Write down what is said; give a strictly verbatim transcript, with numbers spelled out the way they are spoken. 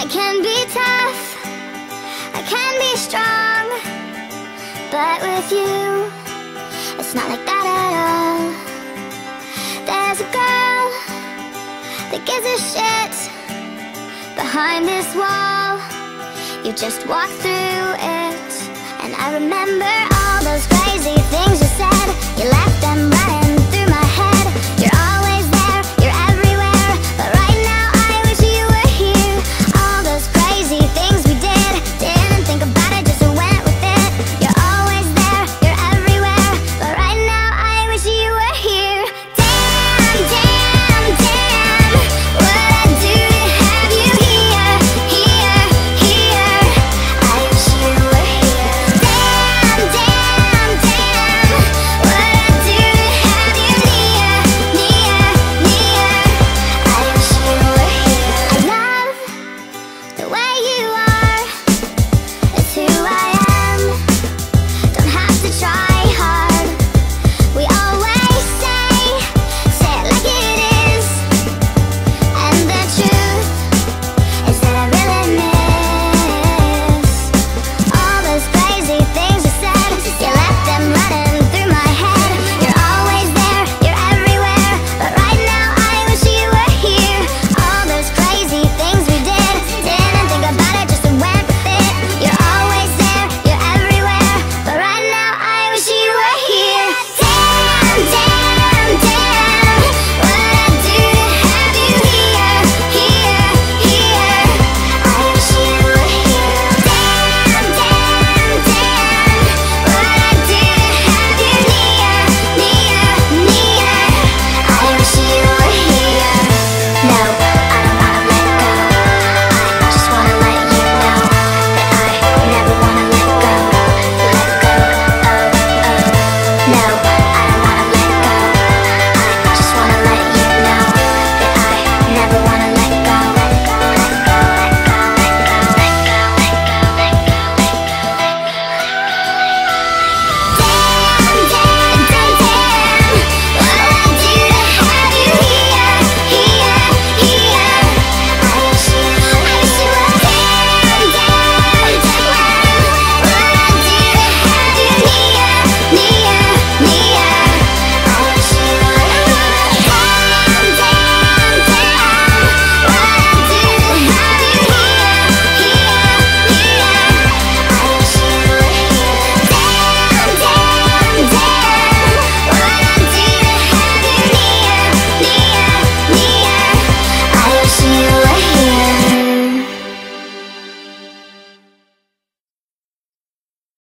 I can be tough, I can be strong, but with you, it's not like that at all. There's a girl that gives a shit behind this wall. You just walk through it, and I remember all those crazy things you said. You left them running.